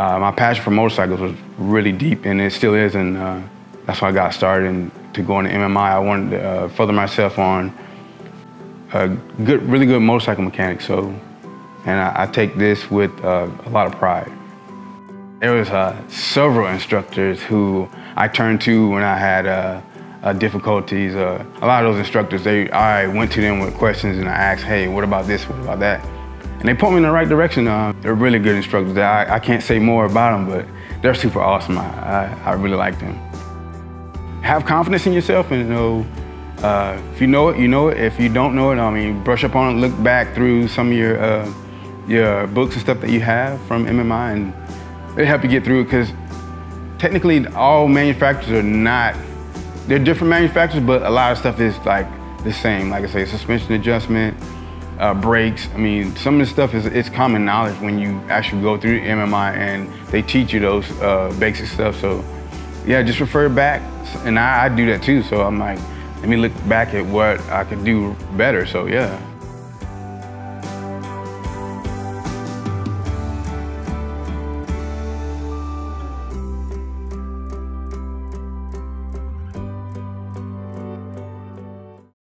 My passion for motorcycles was really deep, and it still is, and that's why I got started to go into MMI. I wanted to further myself on a good, really good motorcycle mechanic. So, and I take this with a lot of pride. There was several instructors who I turned to when I had difficulties. A lot of those instructors, I went to them with questions and I asked, hey, what about this, what about that? And they put me in the right direction. They're really good instructors. I can't say more about them, but they're super awesome. I really like them. Have confidence in yourself, and know, if you know it, you know it. If you don't know it, I mean, brush up on it, look back through some of your books and stuff that you have from MMI, and it'll help you get through it, because technically all manufacturers are not, they're different manufacturers, but a lot of stuff is like the same. Like I say, suspension adjustment, brakes. I mean, some of this stuff it's common knowledge when you actually go through MMI and they teach you those basic stuff. So yeah, just refer back. And I do that too. So I'm like, let me look back at what I could do better. So yeah.